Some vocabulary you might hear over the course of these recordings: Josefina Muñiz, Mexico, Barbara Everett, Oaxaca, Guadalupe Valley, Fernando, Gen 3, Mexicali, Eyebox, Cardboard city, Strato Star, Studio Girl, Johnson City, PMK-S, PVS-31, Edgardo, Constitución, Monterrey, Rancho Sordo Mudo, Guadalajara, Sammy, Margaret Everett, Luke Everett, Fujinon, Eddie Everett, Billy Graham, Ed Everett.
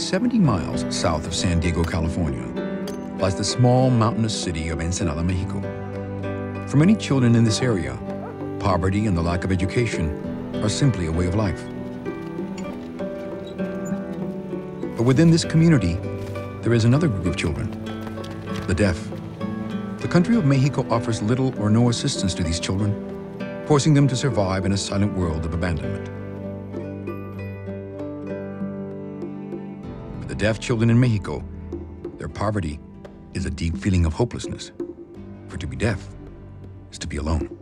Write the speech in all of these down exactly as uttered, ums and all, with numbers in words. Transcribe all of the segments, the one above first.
seventy miles south of San Diego, California, lies the small mountainous city of Ensenada, Mexico. For many children in this area, poverty and the lack of education are simply a way of life. But within this community, there is another group of children, the deaf. The country of Mexico offers little or no assistance to these children, forcing them to survive in a silent world of abandonment. For the deaf children in Mexico, their poverty is a deep feeling of hopelessness, for to be deaf is to be alone.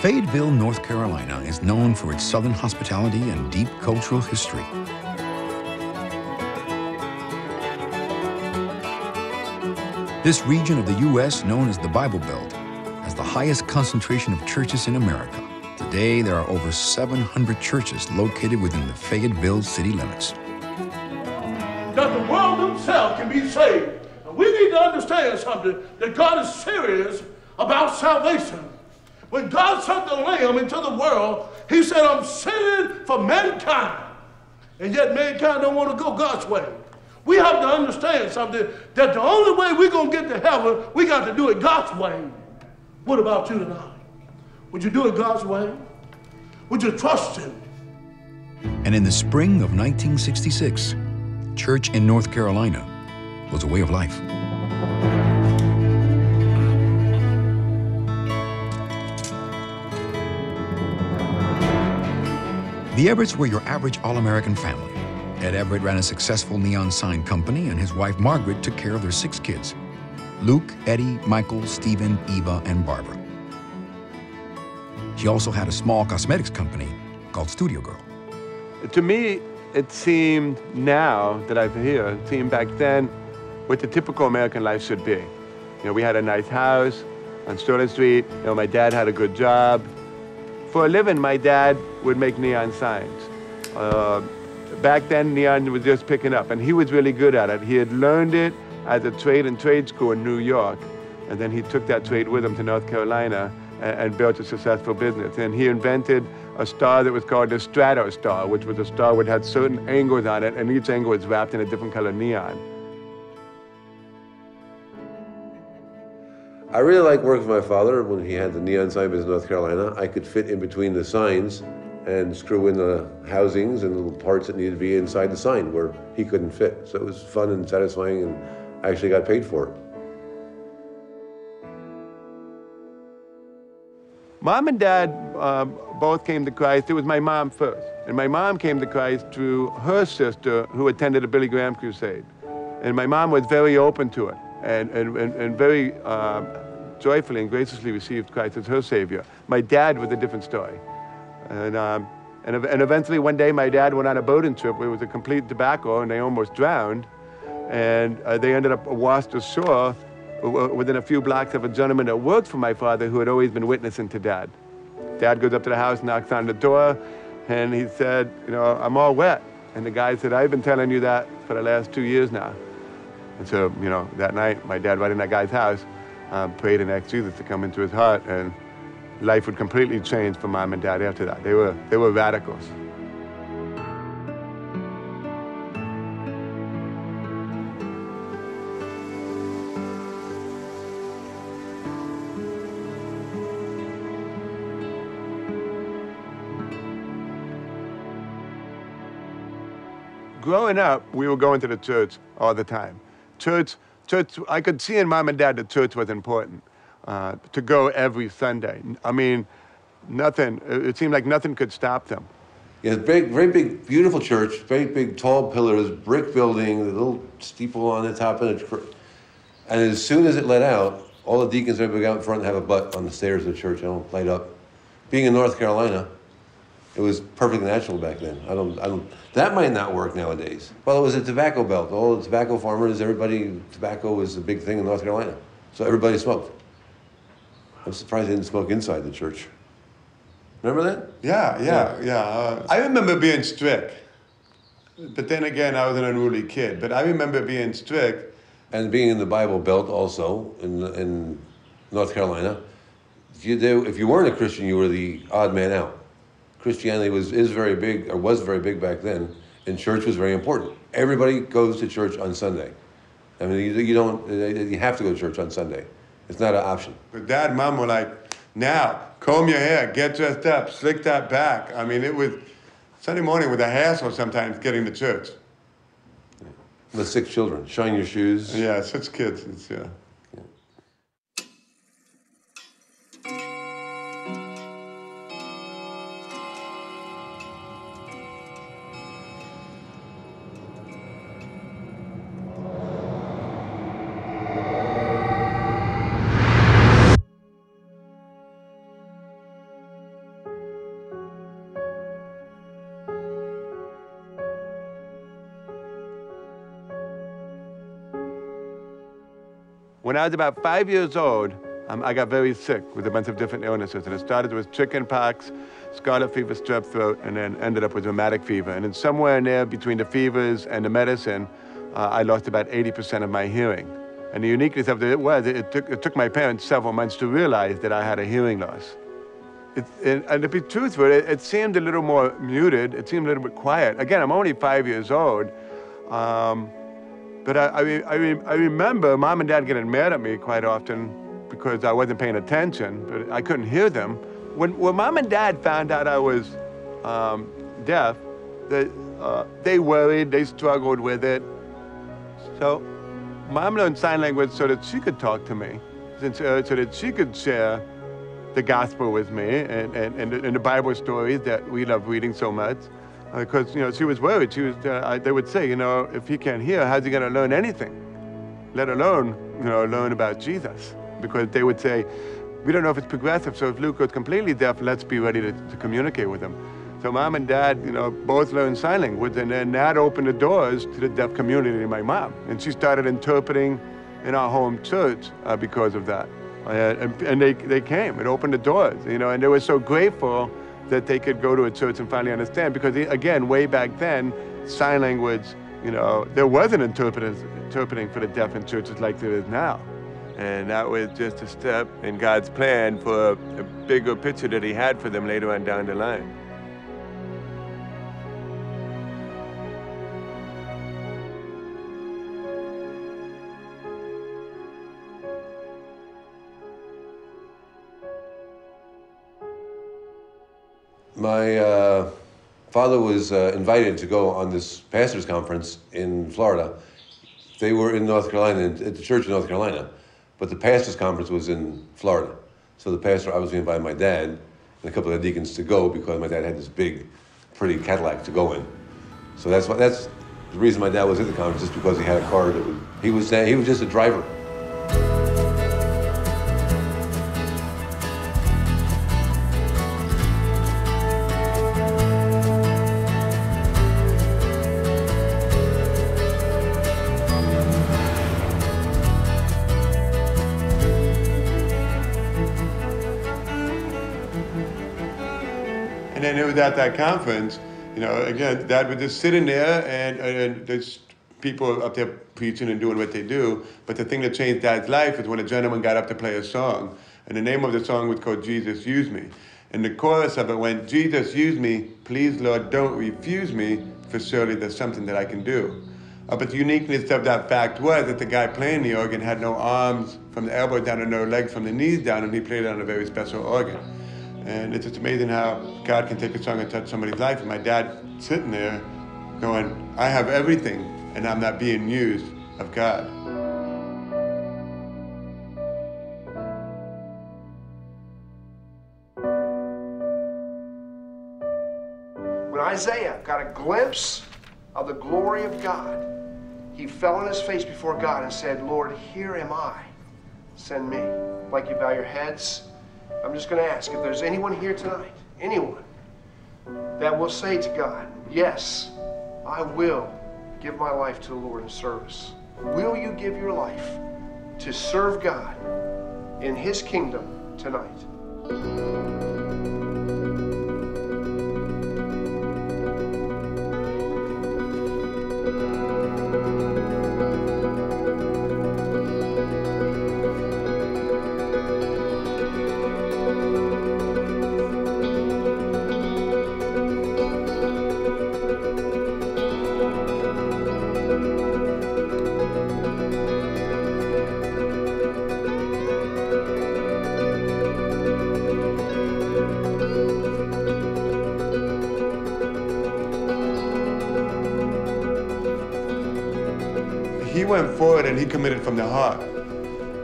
Fayetteville, North Carolina is known for its Southern hospitality and deep cultural history. This region of the U S, known as the Bible Belt, has the highest concentration of churches in America. Today, there are over seven hundred churches located within the Fayetteville city limits. That the world himself can be saved. And we need to understand something, that God is serious about salvation. When God sent the Lamb into the world, he said, I'm sending for mankind. And yet mankind don't want to go God's way. We have to understand something, that the only way we're going to get to heaven, we got to do it God's way. What about you tonight? Would you do it God's way? Would you trust him? And in the spring of nineteen sixty-six, church in North Carolina was a way of life. The Everetts were your average all-American family. Ed Everett ran a successful neon sign company, and his wife Margaret took care of their six kids: Luke, Eddie, Michael, Stephen, Eva, and Barbara. She also had a small cosmetics company called Studio Girl. To me, it seemed, now that I'm here, it seemed back then what the typical American life should be. You know, we had a nice house on Stone Street. You know, my dad had a good job. For a living, my dad would make neon signs. Uh, back then, neon was just picking up, and he was really good at it. He had learned it as a trade in trade school in New York, and then he took that trade with him to North Carolina and, and built a successful business. And he invented a star that was called the Strato Star, which was a star which had certain angles on it, and each angle was wrapped in a different color neon. I really like working with my father when he had the neon sign business in North Carolina. I could fit in between the signs and screw in the housings and little parts that needed to be inside the sign where he couldn't fit. So it was fun and satisfying, and I actually got paid for it. Mom and Dad uh, both came to Christ. It was my mom first. And my mom came to Christ through her sister who attended a Billy Graham crusade. And my mom was very open to it. And, and, and very uh, joyfully and graciously received Christ as her Savior. My dad was a different story. And, um, and, and eventually one day my dad went on a boating trip where it was a complete debacle and they almost drowned. And uh, they ended up washed ashore within a few blocks of a gentleman that worked for my father who had always been witnessing to Dad. Dad goes up to the house, knocks on the door, and he said, you know, I'm all wet. And the guy said, I've been telling you that for the last two years now. And so, you know, that night, my dad went in that guy's house, um, prayed and asked Jesus to come into his heart, and life would completely change for Mom and Dad after that. They were, they were radicals. Growing up, we were going to the church all the time. Church, church. I could see in Mom and Dad that church was important, uh, to go every Sunday. I mean, nothing, it seemed like nothing could stop them. Yeah, big, very big, beautiful church, very big, tall pillars, brick building, a little steeple on the top of the church. And as soon as it let out, all the deacons would go out in front and have a butt on the stairs of the church, and it'll light up. Being in North Carolina, it was perfectly natural back then. I don't, I don't, that might not work nowadays. Well, it was a tobacco belt. All the tobacco farmers, everybody, tobacco was a big thing in North Carolina. So everybody smoked. I'm surprised they didn't smoke inside the church. Remember that? Yeah, yeah, yeah. yeah. Uh, I remember being strict. But then again, I was an unruly kid. But I remember being strict. And being in the Bible Belt also in, in North Carolina, if you, they, if you weren't a Christian, you were the odd man out. Christianity was is very big, or was very big back then, and church was very important. Everybody goes to church on Sunday. I mean, you, you don't, you have to go to church on Sunday. It's not an option. But Dad and Mom were like, now, comb your hair, get dressed up, slick that back. I mean, it was, Sunday morning was a hassle sometimes getting to church. Yeah. The six children, shine your shoes. Yeah, six kids, it's, yeah. When I was about five years old, um, I got very sick with a bunch of different illnesses. And it started with chicken pox, scarlet fever, strep throat, and then ended up with rheumatic fever. And then somewhere in there, between the fevers and the medicine, uh, I lost about eighty percent of my hearing. And the uniqueness of it was, it took, it took my parents several months to realize that I had a hearing loss. It, it, and to be truthful, it, it seemed a little more muted. It seemed a little bit quiet. Again, I'm only five years old. Um, But I, I, I, I remember Mom and Dad getting mad at me quite often because I wasn't paying attention, but I couldn't hear them. When, when Mom and Dad found out I was um, deaf, they, uh, they worried, they struggled with it. So Mom learned sign language so that she could talk to me, so, so that she could share the gospel with me and, and, and, the, and the Bible stories that we love reading so much. Because, uh, you know, she was worried. She was, uh, they would say, you know, if he can't hear, how's he going to learn anything? Let alone, you know, learn about Jesus. Because they would say, we don't know if it's progressive, so if Luke goes completely deaf, let's be ready to, to communicate with him. So Mom and Dad, you know, both learned sign language, and then that opened the doors to the deaf community in my mom. And she started interpreting in our home church uh, because of that. Uh, and and they, they came. It opened the doors, you know, and they were so grateful that they could go to a church and finally understand. Because again, way back then, sign language, you know, there wasn't interpreting for the deaf in churches like there is now. And that was just a step in God's plan for a bigger picture that he had for them later on down the line. My uh, father was uh, invited to go on this pastor's conference in Florida. They were in North Carolina, at the church in North Carolina, but the pastor's conference was in Florida. So the pastor obviously invited my dad and a couple of the deacons to go because my dad had this big, pretty Cadillac to go in. So that's why, that's the reason my dad was at the conference, is because he had a car that would, he was he was just a driver. And I knew that that conference, you know, again, Dad would just sit in there and, and there's people up there preaching and doing what they do. But the thing that changed Dad's life is when a gentleman got up to play a song. And the name of the song was called Jesus Use Me. And the chorus of it went, Jesus use me, please Lord don't refuse me, for surely there's something that I can do. Uh, but the uniqueness of that fact was that the guy playing the organ had no arms from the elbow down and no legs from the knees down, and he played it on a very special organ. And it's just amazing how God can take a song and touch somebody's life. And my dad sitting there going, I have everything and I'm not being used of God. When Isaiah got a glimpse of the glory of God, he fell on his face before God and said, Lord, here am I, send me. Like you bow your heads, I'm just going to ask if there's anyone here tonight, anyone, that will say to God, yes, I will give my life to the Lord in service. Will you give your life to serve God in His kingdom tonight? Forward, and he committed from the heart.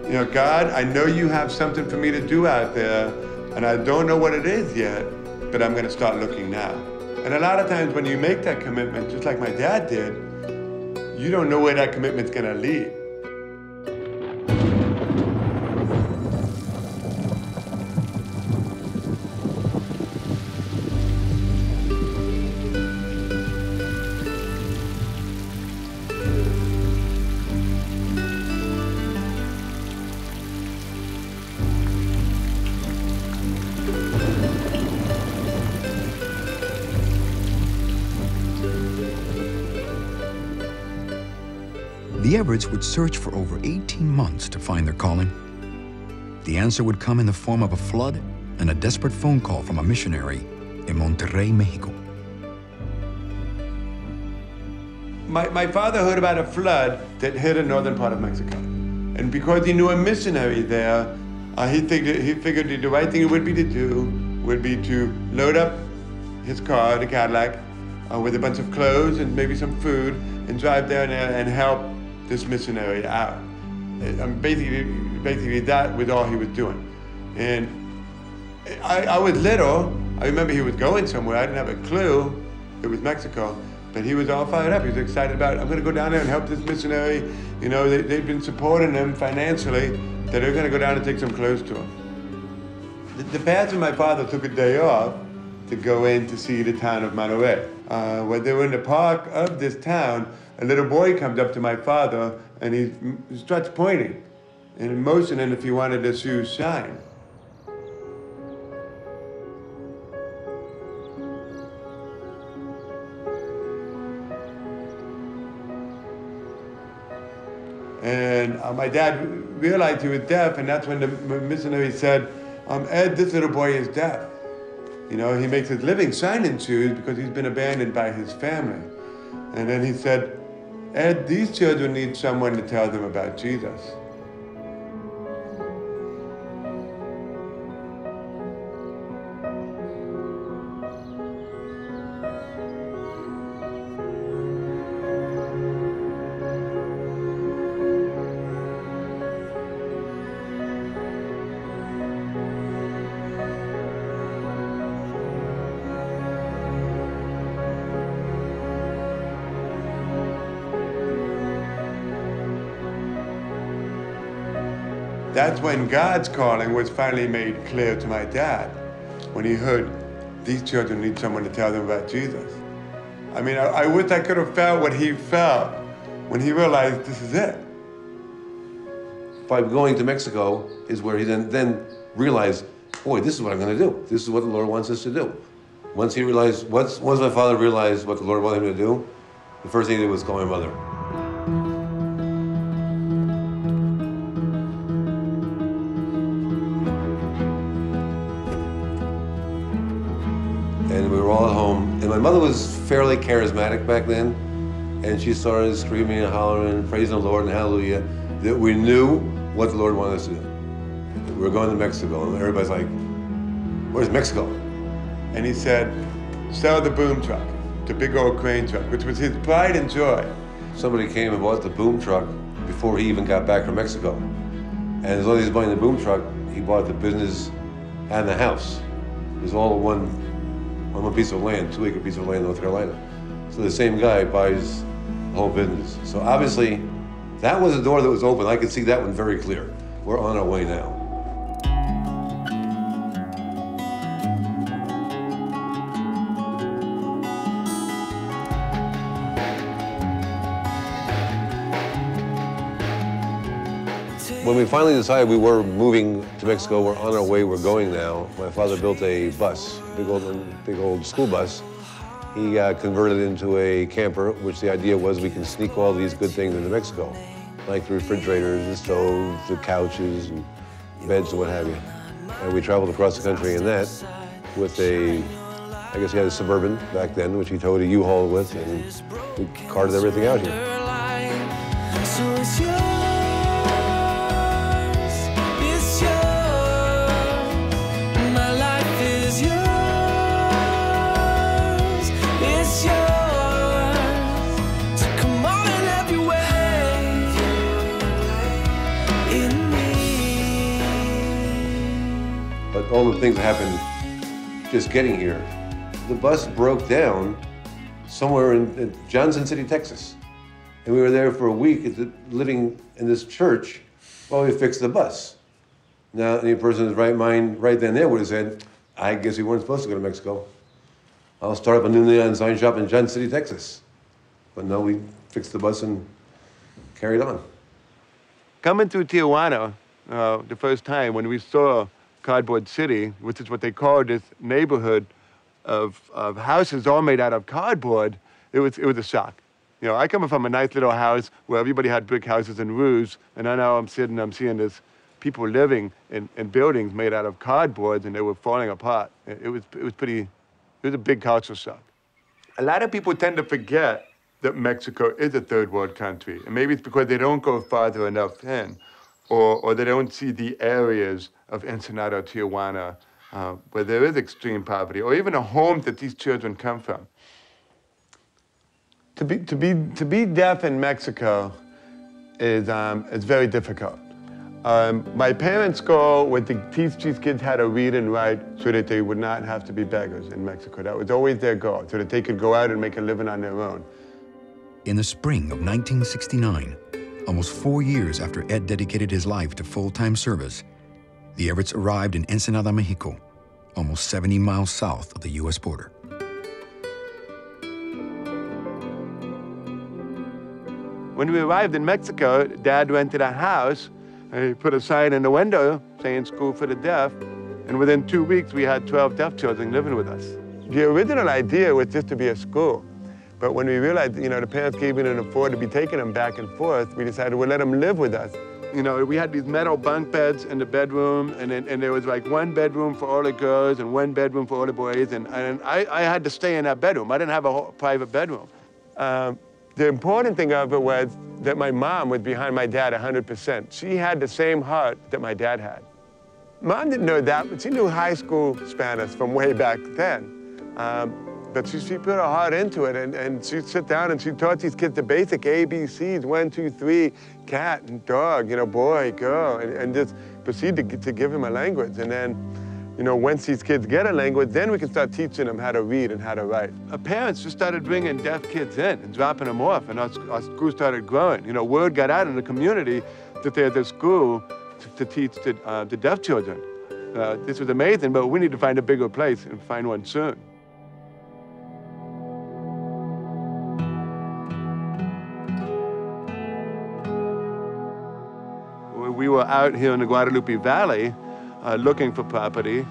You know, God, I know you have something for me to do out there, and I don't know what it is yet, but I'm going to start looking now. And a lot of times when you make that commitment, just like my dad did, you don't know where that commitment's going to lead. The Everetts would search for over eighteen months to find their calling. The answer would come in the form of a flood and a desperate phone call from a missionary in Monterrey, Mexico. My, my father heard about a flood that hit the northern part of Mexico. And because he knew a missionary there, uh, he, figured, he figured the right thing it would be to do would be to load up his car, the Cadillac, uh, with a bunch of clothes and maybe some food, and drive down there and help this missionary out. And basically, basically that was all he was doing. And I, I was little. I remember he was going somewhere. I didn't have a clue. It was Mexico. But he was all fired up. He was excited about it. I'm going to go down there and help this missionary. You know, they, they've been supporting him financially, that they're going to go down and take some clothes to him. The, the pastor and my father took a day off to go in to see the town of Monterrey. Uh, when they were in the park of this town, a little boy comes up to my father, and he, he starts pointing and motioning if he wanted his shoes shine. And uh, my dad realized he was deaf, and that's when the missionary said, um, Ed, this little boy is deaf. You know, he makes his living shining shoes because he's been abandoned by his family. And then he said, Ed, these children need someone to tell them about Jesus. That's when God's calling was finally made clear to my dad, when he heard, these children need someone to tell them about Jesus. I mean, I, I wish I could have felt what he felt when he realized this is it. By going to Mexico is where he then, then realized, boy, this is what I'm going to do. This is what the Lord wants us to do. Once he realized, once, once my father realized what the Lord wanted him to do, the first thing he did was call my mother. And we were all at home. And my mother was fairly charismatic back then. And she started screaming and hollering and praising the Lord and hallelujah, that we knew what the Lord wanted us to do. We were going to Mexico, and everybody's like, where's Mexico? And he said, sell the boom truck, the big old crane truck, which was his pride and joy. Somebody came and bought the boom truck before he even got back from Mexico. And as long as he was buying the boom truck, he bought the business and the house. It was all one, on one piece of land, two acre piece of land in North Carolina. So the same guy buys the whole business. So obviously, that was a door that was open. I could see that one very clear. We're on our way now. When we finally decided we were moving to Mexico, we're on our way, we're going now, my father built a bus, big old, big old school bus. He got converted into a camper, which the idea was we can sneak all these good things into Mexico, like the refrigerators, the stoves, the couches, and beds, and what have you. And we traveled across the country in that with a, I guess he had a Suburban back then, which he towed a U-Haul with, and we carted everything out here. All the things that happened just getting here. The bus broke down somewhere in, in Johnson City, Texas. And we were there for a week at the, living in this church while we fixed the bus. Now, any person in his right mind right then and there would have said, I guess we weren't supposed to go to Mexico. I'll start up a new neon sign shop in Johnson City, Texas. But no, we fixed the bus and carried on. Coming to Tijuana uh, the first time when we saw Cardboard City, which is what they called this neighborhood of, of houses all made out of cardboard, it was, it was a shock. You know, I come from a nice little house where everybody had brick houses and roofs, and I know I'm sitting, I'm seeing this people living in, in buildings made out of cardboard, and they were falling apart. It, it was, it was pretty, it was a big cultural shock. A lot of people tend to forget that Mexico is a third world country, and maybe it's because they don't go farther enough in, or, or they don't see the areas of Ensenada, Tijuana, uh, where there is extreme poverty, or even a home that these children come from. To be, to be, to be deaf in Mexico is, um, is very difficult. Um, my parents' goal was to teach these kids how to read and write so that they would not have to be beggars in Mexico. That was always their goal, so that they could go out and make a living on their own. In the spring of nineteen sixty-nine, almost four years after Ed dedicated his life to full-time service, the Everetts arrived in Ensenada, Mexico, almost seventy miles south of the U S border. When we arrived in Mexico, Dad rented a house, and he put a sign in the window saying school for the deaf, and within two weeks we had twelve deaf children living with us. The original idea was just to be a school, but when we realized, you know, the parents couldn't even afford to be taking them back and forth, we decided we'd let them live with us. You know, we had these metal bunk beds in the bedroom, and then, and there was like one bedroom for all the girls and one bedroom for all the boys, and, and I, I had to stay in that bedroom. I didn't have a whole private bedroom. Um, the important thing of it was that my mom was behind my dad one hundred percent. She had the same heart that my dad had. Mom didn't know that, but she knew high school Spanish from way back then. Um, but she, she put her heart into it, and, and she'd sit down and she taught these kids the basic A B Cs, one, two, three, cat and dog, you know, boy, girl, and, and just proceed to, to give them a language. And then, you know, once these kids get a language, then we can start teaching them how to read and how to write. Our parents just started bringing deaf kids in and dropping them off, and our, our school started growing. You know, word got out in the community that there's a school to, to teach the, uh, the deaf children. Uh, this was amazing, but we need to find a bigger place and find one soon. We were out here in the Guadalupe Valley uh, looking for property,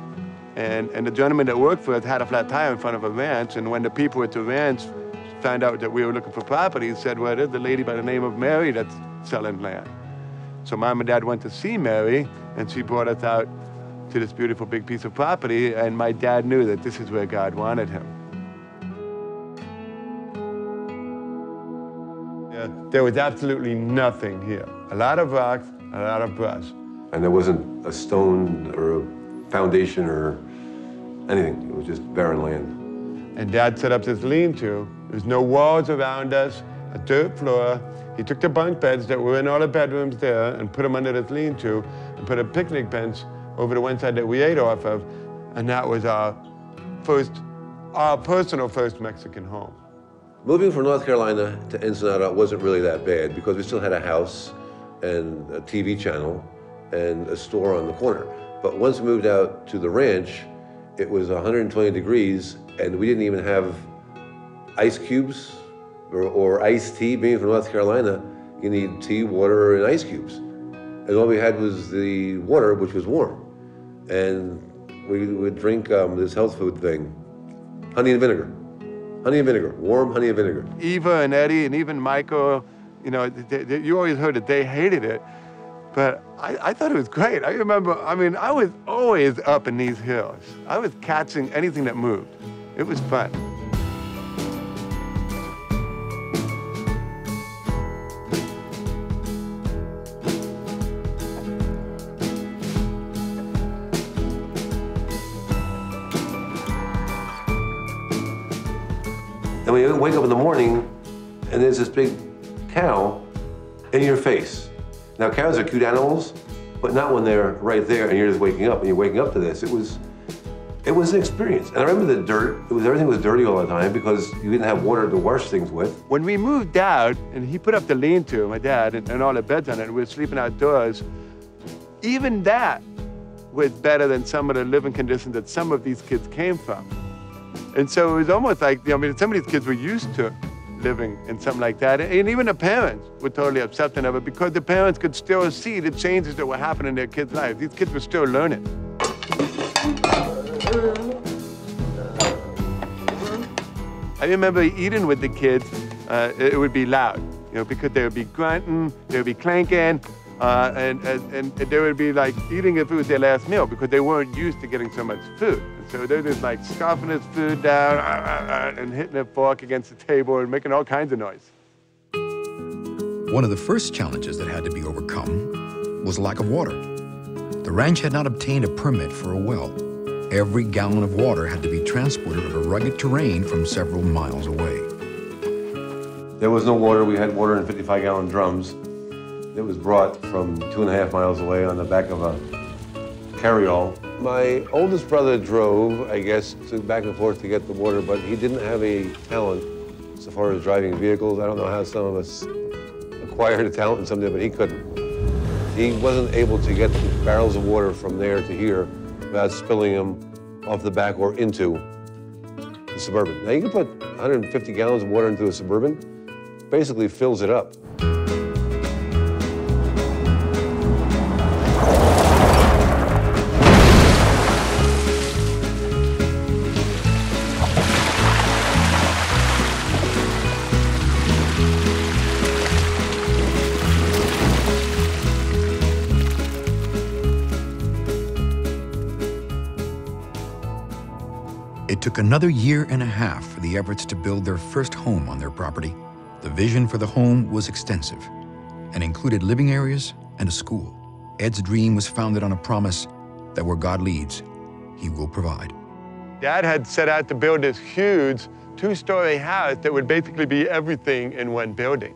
And, and the gentleman that worked for us had a flat tire in front of a ranch, and when the people at the ranch found out that we were looking for property, said, well, there's a lady by the name of Mary that's selling land. So Mom and Dad went to see Mary, and she brought us out to this beautiful big piece of property, and my dad knew that this is where God wanted him. Yeah, there was absolutely nothing here. A lot of rocks, a lot of brush. And there wasn't a stone or a foundation or anything. It was just barren land. And Dad set up this lean-to. There was no walls around us, a dirt floor. He took the bunk beds that were in all the bedrooms there and put them under this lean-to and put a picnic bench over the one side that we ate off of, and that was our first, our personal first Mexican home. Moving from North Carolina to Ensenada wasn't really that bad because we still had a house and a T V channel and a store on the corner. But once we moved out to the ranch, it was one hundred twenty degrees and we didn't even have ice cubes. Or, or iced tea. Being from North Carolina, you need tea, water, and ice cubes. And all we had was the water, which was warm. And we would drink um, this health food thing, honey and vinegar. Honey and vinegar, warm honey and vinegar. Eva and Eddie and even Michael, you know, they, they, you always heard that they hated it, but I, I thought it was great. I remember, I mean, I was always up in these hills. I was catching anything that moved. It was fun. And we wake up in the morning, and there's this big cow in your face. Now, cows are cute animals, but not when they're right there and you're just waking up, and you're waking up to this. It was, it was an experience. And I remember the dirt. It was, everything was dirty all the time because you didn't have water to wash things with. When we moved out, and he put up the lean-to, my dad, and, and all the beds on it, and we were sleeping outdoors, even that was better than some of the living conditions that some of these kids came from. And so it was almost like, you know, I mean, some of these kids were used to living in something like that. And even the parents were totally accepting of it because the parents could still see the changes that were happening in their kids' lives. These kids were still learning. I remember eating with the kids, uh, it would be loud, you know, because they would be grunting, they would be clanking, uh, and, and, and they would be like eating if it was their last meal because they weren't used to getting so much food. So they're just like scoffing his food down and hitting a fork against the table and making all kinds of noise. One of the first challenges that had to be overcome was lack of water. The ranch had not obtained a permit for a well. Every gallon of water had to be transported over rugged terrain from several miles away. There was no water. We had water in fifty-five gallon drums. It was brought from two and a half miles away on the back of a carryall. My oldest brother drove, I guess, to back and forth to get the water, but he didn't have a talent so far as driving vehicles. I don't know how some of us acquired a talent in some day, but he couldn't. He wasn't able to get the barrels of water from there to here without spilling them off the back or into the Suburban. Now, you can put one hundred fifty gallons of water into a Suburban, basically fills it up. It took another year and a half for the Everetts to build their first home on their property. The vision for the home was extensive and included living areas and a school. Ed's dream was founded on a promise that where God leads, he will provide. Dad had set out to build this huge two-story house that would basically be everything in one building.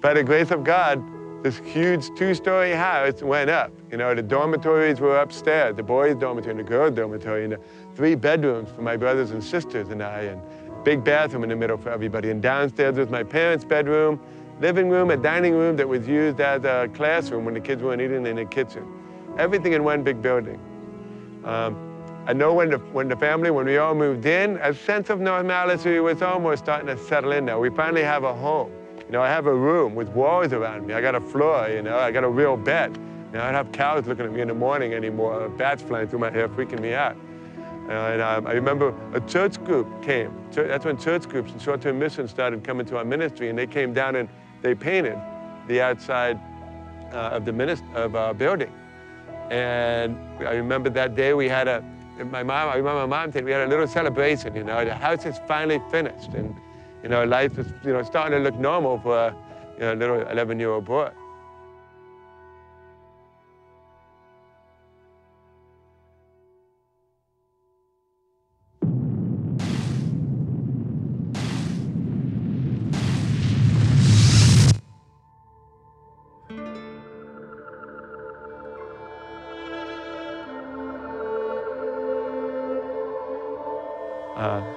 By the grace of God, this huge two-story house went up. You know, the dormitories were upstairs, the boys' dormitory and the girls' dormitory, and the three bedrooms for my brothers and sisters and I, and big bathroom in the middle for everybody. And downstairs was my parents' bedroom, living room, a dining room that was used as a classroom when the kids weren't eating, in the kitchen. Everything in one big building. Um, I know when the, when the family, when we all moved in, a sense of normality was almost starting to settle in now. We finally have a home. You know, I have a room with walls around me. I got a floor, you know, I got a real bed. You know, I don't have cows looking at me in the morning anymore, or bats flying through my hair freaking me out. And um, I remember a church group came. That's when church groups and short-term missions started coming to our ministry, and they came down and they painted the outside uh, of the minist- of our building. And I remember that day we had a, my mom, I remember my mom said we had a little celebration, you know, the house is finally finished, and, you know, life is, you know, starting to look normal for a, you know, little eleven-year-old boy.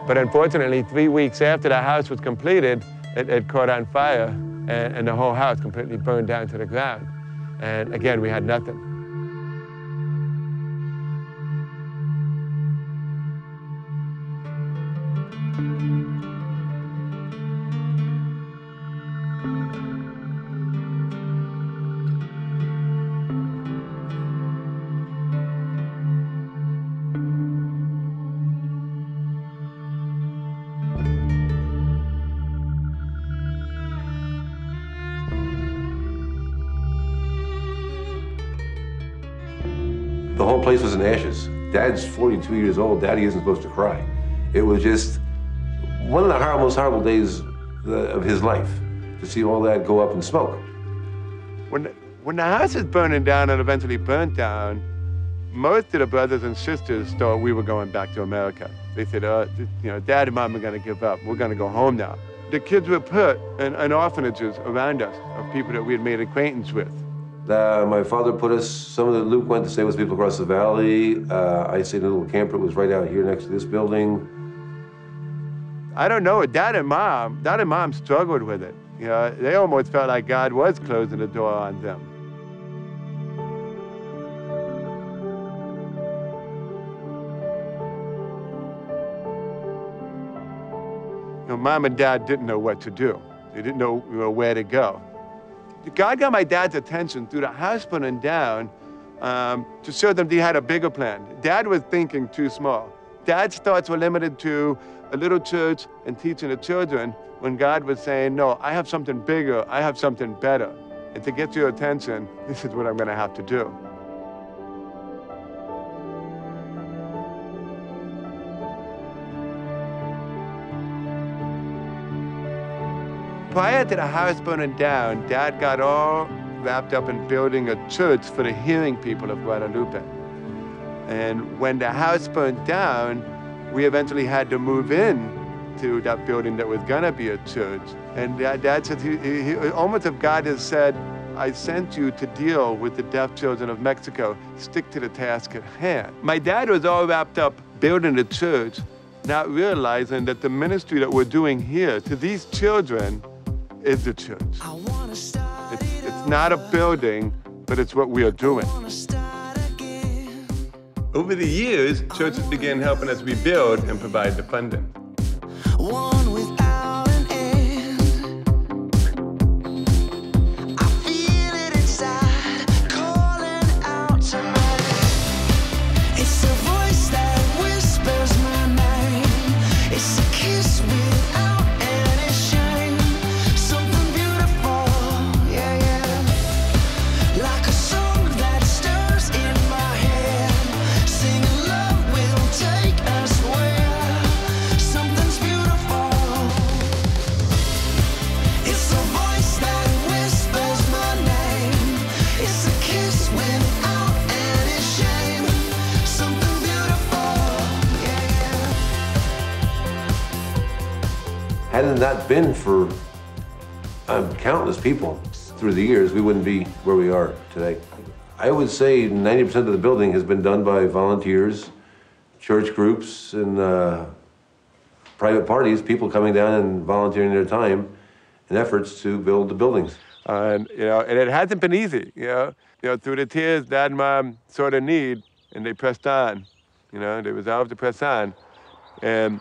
But unfortunately, three weeks after the house was completed, it, it caught on fire, and, and the whole house completely burned down to the ground. And again, we had nothing. Place was in ashes. Dad's forty-two years old. Daddy isn't supposed to cry. It was just one of the horrible, most horrible days of his life to see all that go up in smoke. When the, when the house is burning down and eventually burnt down, most of the brothers and sisters thought we were going back to America. They said, oh, you know, Dad and Mom are going to give up. We're going to go home now. The kids were put in, in orphanages around us of people that we had made acquaintance with. Uh, my father put us, some of the, Luke went to stay with people across the valley. Uh, I stayed in a little camper. It was right out here next to this building. I don't know, Dad and Mom, Dad and Mom struggled with it. You know, they almost felt like God was closing the door on them. You know, Mom and Dad didn't know what to do. They didn't know, you know, where to go. God got my dad's attention through the house burning down um, to show them they had a bigger plan. Dad was thinking too small. Dad's thoughts were limited to a little church and teaching the children when God was saying, no, I have something bigger, I have something better. And to get your attention, this is what I'm gonna have to do. Prior to the house burning down, Dad got all wrapped up in building a church for the hearing people of Guadalupe. And when the house burned down, we eventually had to move in to that building that was gonna be a church. And Dad, Dad said, he, he, he, almost if God has said, I sent you to deal with the deaf children of Mexico, stick to the task at hand. My dad was all wrapped up building the church, not realizing that the ministry that we're doing here to these children is the church. It's, it's not a building, but it's what we are doing. Over the years, churches began helping us rebuild and provide the funding. One without an end. I feel it inside, calling out to me. It's the voice that whispers my name. It's a kiss without. Had it not been for um, countless people through the years, we wouldn't be where we are today. I would say ninety percent of the building has been done by volunteers, church groups, and uh, private parties, people coming down and volunteering their time and efforts to build the buildings. Uh, and, you know, and it hasn't been easy, you know. You know, through the tears, Dad and Mom saw the need, and they pressed on. You know, they resolved to press on. And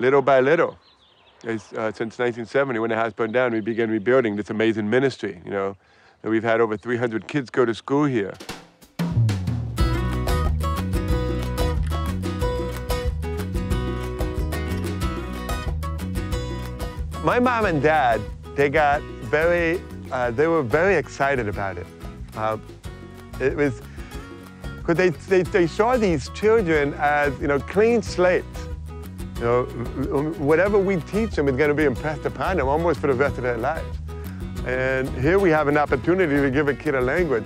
little by little, Uh, since nineteen seventy, when the house burned down, we began rebuilding this amazing ministry, you know. And we've had over three hundred kids go to school here. My mom and dad, they got very, uh, they were very excited about it. Uh, it was, because they, they, they saw these children as, you know, clean slates. You know, whatever we teach them is going to be impressed upon them almost for the rest of their lives. And here we have an opportunity to give a kid a language.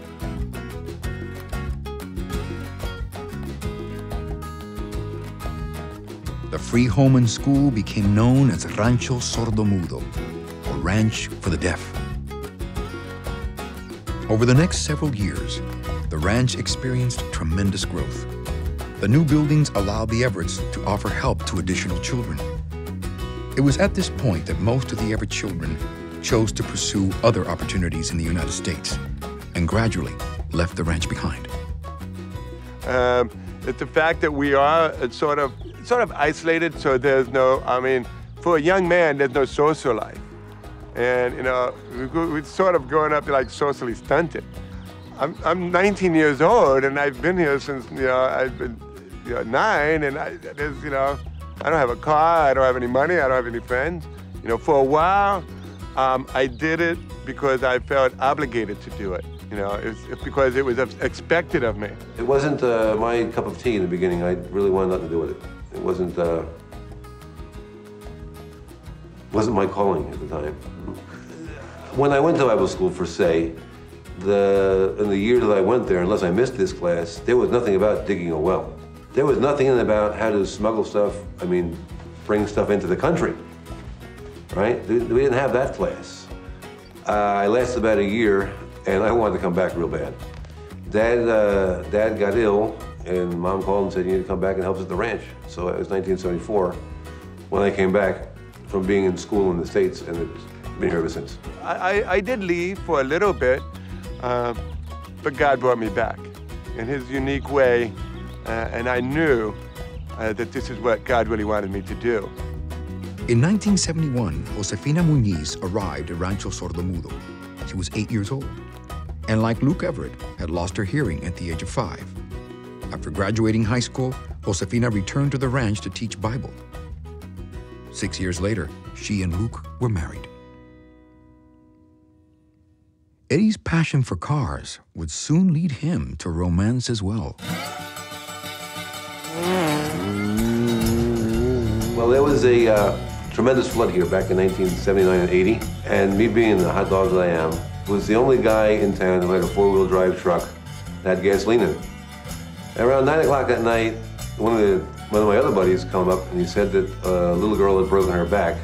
The free home and school became known as Rancho Sordo Mudo, or Ranch for the Deaf. Over the next several years, the ranch experienced tremendous growth. The new buildings allowed the Everetts to offer help to additional children. It was at this point that most of the Everett children chose to pursue other opportunities in the United States and gradually left the ranch behind. Um, it's the fact that we are sort of sort of isolated, so there's no, I mean, for a young man, there's no social life. And, you know, we're sort of growing up like socially stunted. I'm, I'm nineteen years old, and I've been here since, you know, I've been you know, nine, and I, there's, you know, I don't have a car, I don't have any money, I don't have any friends. You know, for a while, um, I did it because I felt obligated to do it. You know, it's because it was expected of me. It wasn't uh, my cup of tea in the beginning. I really wanted nothing to do with it. It wasn't, uh, wasn't my calling at the time. When I went to Bible school, for say, the, in the year that I went there, unless I missed this class, there was nothing about digging a well. There was nothing about how to smuggle stuff, I mean, bring stuff into the country, right? We didn't have that class. Uh, I lasted about a year, and I wanted to come back real bad. Dad, uh, Dad got ill. And Mom called and said, you need to come back and help us at the ranch. So it was nineteen seventy-four when I came back from being in school in the States, and it's been here ever since. I, I did leave for a little bit, uh, but God brought me back in his unique way, uh, and I knew uh, that this is what God really wanted me to do. In nineteen seventy-one, Josefina Muñiz arrived at Rancho Sordo Mudo. She was eight years old, and like Luke Everett, had lost her hearing at the age of five. After graduating high school, Josefina returned to the ranch to teach Bible. Six years later, she and Luke were married. Eddie's passion for cars would soon lead him to romance as well. Well, there was a uh, tremendous flood here back in nineteen seventy-nine and eighty, and me being the hot dog that I am, was the only guy in town who had a four-wheel drive truck that had gasoline in it. Around nine o'clock at night, one of, the, one of my other buddies come up and he said that a little girl had broken her back.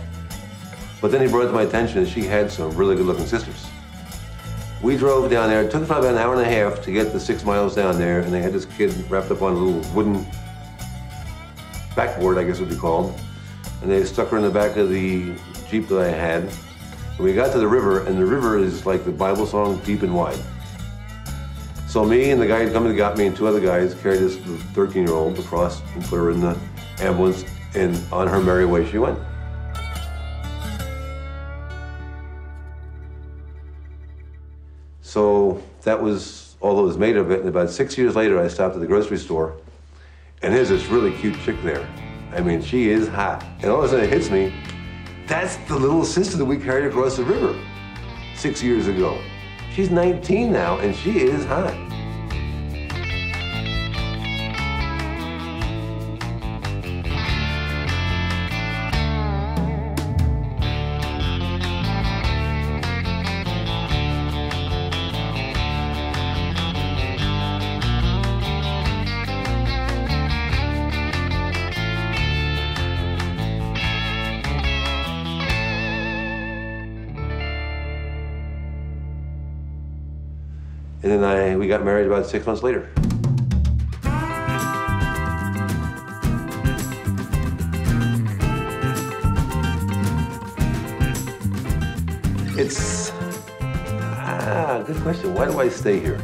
But then he brought it to my attention that she had some really good looking sisters. We drove down there. It took us about an hour and a half to get the six miles down there, and they had this kid wrapped up on a little wooden backboard, I guess it would be called. And they stuck her in the back of the Jeep that I had. And we got to the river, and the river is like the Bible song, Deep and Wide. So me and the guy who come and got me and two other guys carried this thirteen-year-old across and put her in the ambulance, and on her merry way she went. So that was all that was made of it, and about six years later I stopped at the grocery store, and there's this really cute chick there. I mean, she is hot. And all of a sudden it hits me, that's the little sister that we carried across the river six years ago. She's nineteen now, and she is hot. And I, we got married about six months later. It's, ah, good question. Why do I stay here?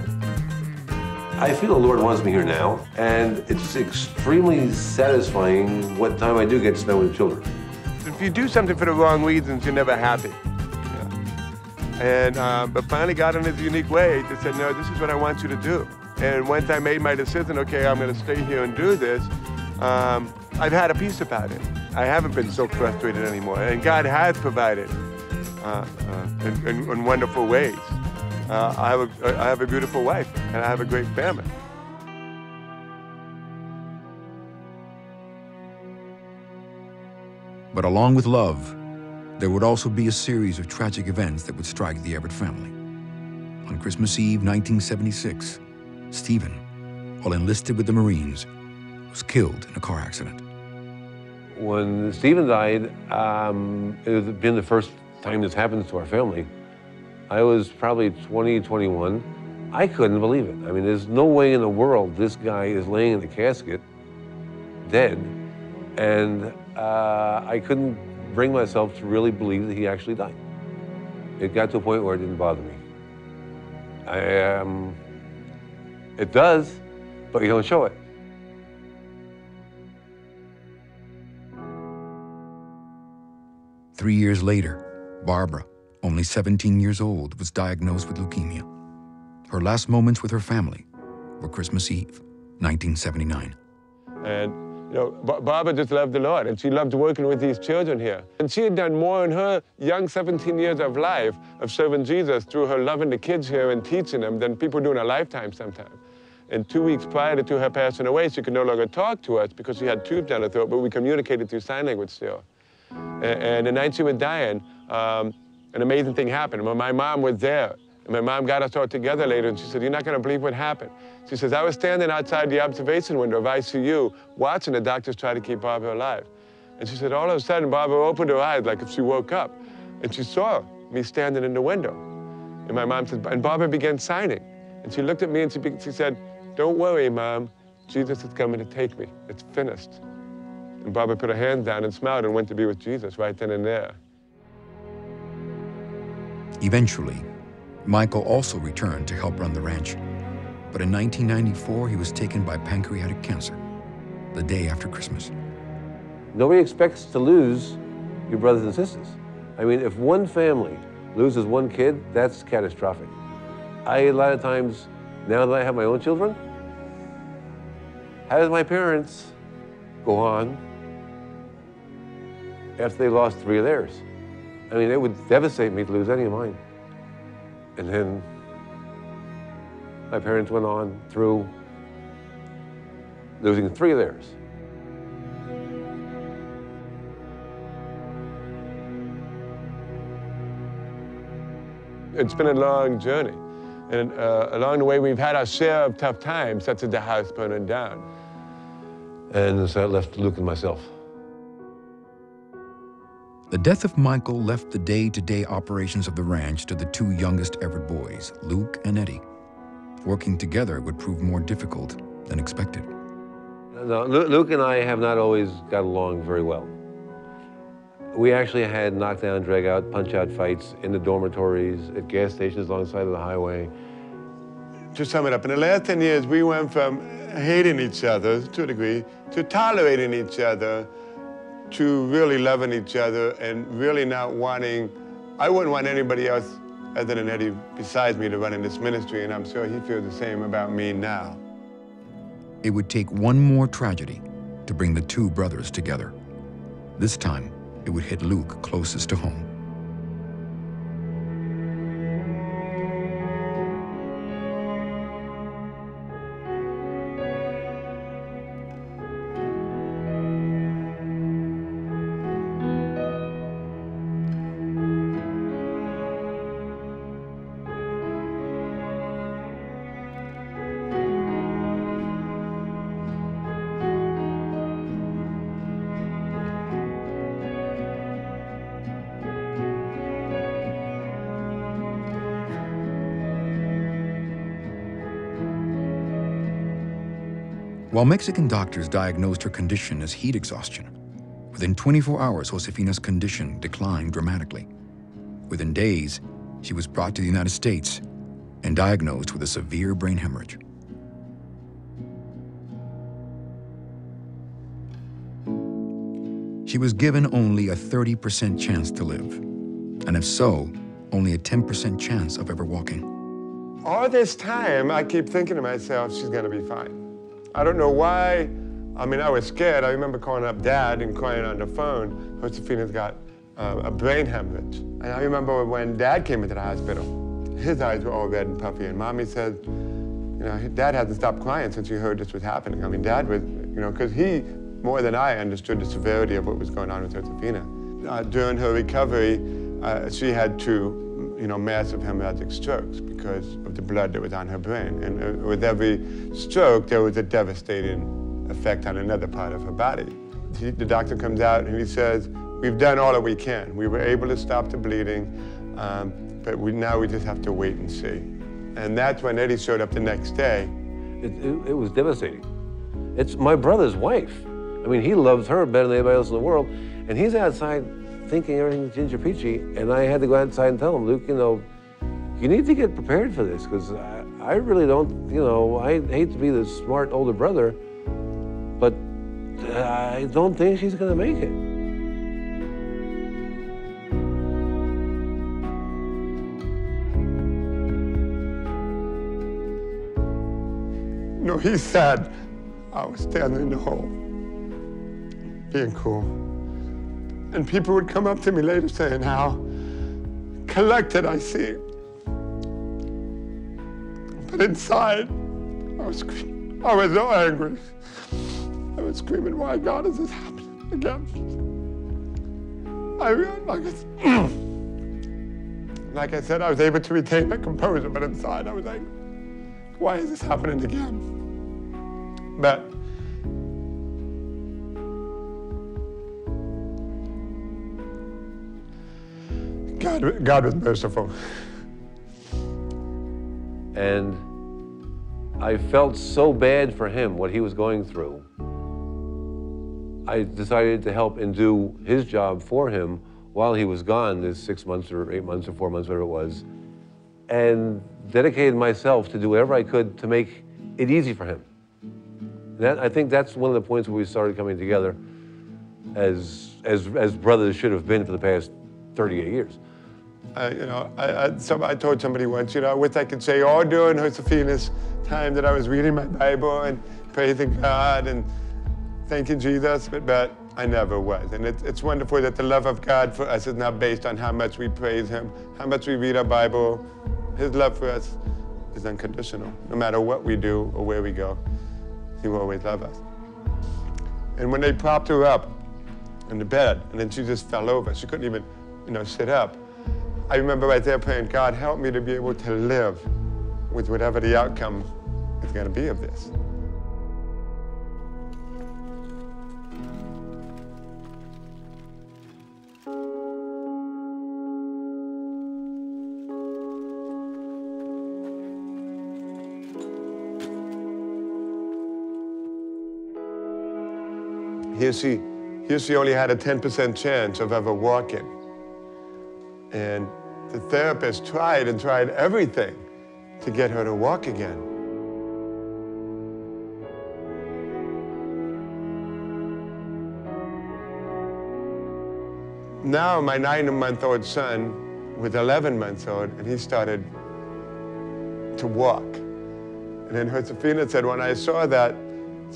I feel the Lord wants me here now, and it's extremely satisfying what time I do get to spend with the children. If you do something for the wrong reasons, you're never happy. And, uh, but finally God in his unique way just said, no, this is what I want you to do. And once I made my decision, okay, I'm gonna stay here and do this, um, I've had a peace about it. I haven't been so frustrated anymore. And God has provided uh, uh, in, in, in wonderful ways. Uh, I, have a, I have a beautiful wife, and I have a great family. But along with love, there would also be a series of tragic events that would strike the Everett family. On Christmas Eve, nineteen seventy-six, Stephen, while enlisted with the Marines, was killed in a car accident. When Stephen died, um, it had been the first time this happened to our family. I was probably twenty, twenty-one. I couldn't believe it. I mean, there's no way in the world this guy is laying in the casket, dead, and uh, I couldn't bring myself to really believe that he actually died. It got to a point where it didn't bother me. I, um, it does, but you don't show it. Three years later, Barbara, only seventeen years old, was diagnosed with leukemia. Her last moments with her family were Christmas Eve, nineteen seventy-nine. And, you know, Barbara just loved the Lord, and she loved working with these children here. And she had done more in her young seventeen years of life of serving Jesus through her loving the kids here and teaching them than people do in a lifetime sometimes. And two weeks prior to her passing away, she could no longer talk to us because she had tubes down her throat, but we communicated through sign language still. And the night she was dying, um, an amazing thing happened. Well, my mom was there, and my mom got us all together later, and she said, "You're not gonna believe what happened." She says, "I was standing outside the observation window of I C U, watching the doctors try to keep Barbara alive." And she said, all of a sudden, Barbara opened her eyes like if she woke up, and she saw me standing in the window. And my mom said, and Barbara began signing. And she looked at me, and she, she said, "Don't worry, Mom, Jesus is coming to take me. It's finished." And Barbara put her hand down and smiled and went to be with Jesus right then and there. Eventually, Michael also returned to help run the ranch. But in nineteen ninety-four, he was taken by pancreatic cancer, the day after Christmas. Nobody expects to lose your brothers and sisters. I mean, if one family loses one kid, that's catastrophic. I, a lot of times, now that I have my own children, how did my parents go on after they lost three of theirs? I mean, it would devastate me to lose any of mine. And then my parents went on through losing three of theirs. It's been a long journey. And uh, along the way, we've had our share of tough times, such as the house burning down. And so that left Luke and myself. The death of Michael left the day-to-day operations of the ranch to the two youngest Everett boys, Luke and Eddie. Working together would prove more difficult than expected. No, Luke and I have not always got along very well. We actually had knockdown, drag-out, punch-out fights in the dormitories, at gas stations alongside of the highway. To sum it up, in the last ten years, we went from hating each other, to a degree, to tolerating each other, to really loving each other and really not wanting, I wouldn't want anybody else other than Eddie besides me to run in this ministry, and I'm sure he feels the same about me now. It would take one more tragedy to bring the two brothers together. This time, it would hit Luke closest to home. While Mexican doctors diagnosed her condition as heat exhaustion, within twenty-four hours, Josefina's condition declined dramatically. Within days, she was brought to the United States and diagnosed with a severe brain hemorrhage. She was given only a thirty percent chance to live, and if so, only a ten percent chance of ever walking. All this time, I keep thinking to myself, she's gonna be fine. I don't know why I mean, I was scared. I remember calling up Dad and crying on the phone. Josefina's got uh, a brain hemorrhage. And I remember when Dad came into the hospital, his eyes were all red and puffy. And Mommy said, you know, Dad hasn't stopped crying since he heard this was happening. I mean, Dad was, you know, because he, more than I, understood the severity of what was going on with Josefina. Uh, during her recovery, uh, she had two you know, massive hemorrhagic strokes because of the blood that was on her brain. And uh, with every stroke, there was a devastating effect on another part of her body. He, the doctor comes out and he says, we've done all that we can. We were able to stop the bleeding, um, but we, now we just have to wait and see. And that's when Eddie showed up the next day. It, it, it was devastating. It's my brother's wife. I mean, he loves her better than anybody else in the world. And he's outside thinking everything's ginger peachy, and I had to go outside and tell him, Luke, you know, you need to get prepared for this, because I, I really don't, you know, I hate to be the smart older brother, but I don't think she's gonna make it. No, he said, I was standing in the hole, being cool. And people would come up to me later saying how collected I seemed. But inside, I was screaming. I was so angry. I was screaming, why, God, is this happening again? I like I, like I said, I was able to retain my composure, but inside I was angry. Why is this happening again? But God, God was merciful. And I felt so bad for him, what he was going through. I decided to help and do his job for him while he was gone, this six months or eight months or four months, whatever it was, and dedicated myself to do whatever I could to make it easy for him. And that, I think that's one of the points where we started coming together as, as, as brothers should have been for the past thirty-eight years. I, you know, I, I, some, I told somebody once, you know, I wish I could say all during Josefina's time that I was reading my Bible and praising God and thanking Jesus, but, but I never was. And it, it's wonderful that the love of God for us is not based on how much we praise him, how much we read our Bible. His love for us is unconditional. No matter what we do or where we go, he will always love us. And when they propped her up in the bed, and then she just fell over, she couldn't even, you know, sit up. I remember right there praying, God, help me to be able to live with whatever the outcome is going to be of this. Here she, here she only had a ten percent chance of ever walking. And the therapist tried and tried everything to get her to walk again. Now my nine-month-old son was eleven months old, and he started to walk. And then Josefina said, when I saw that,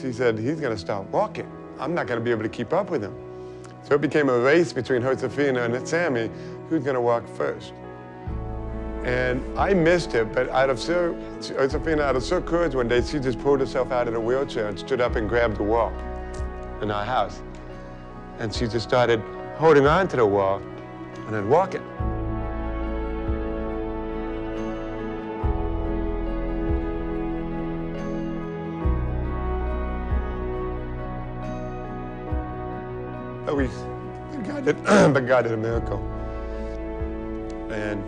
she said, he's going to start walking. I'm not going to be able to keep up with him. So it became a race between Josefina and Sammy, who's going to walk first. And I missed it, but out of sheer, Josefina, out of sheer courage one day, she just pulled herself out of the wheelchair and stood up and grabbed the wall in our house. And she just started holding on to the wall and then walking. But we, God did, but God did a miracle. And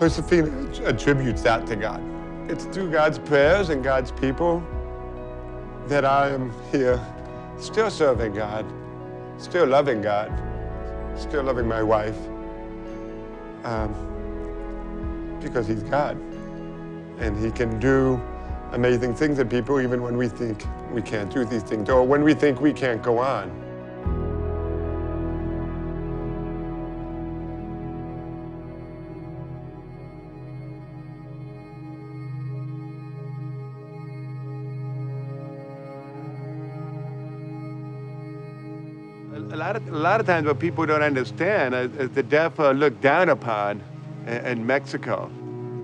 Josefina attributes that to God. It's through God's prayers and God's people that I am here, still serving God, still loving God, still loving my wife, um, because he's God. And he can do amazing things to people even when we think we can't do these things, or when we think we can't go on. a lot of, a lot of times what people don't understand is, is the deaf are looked down upon in, in Mexico.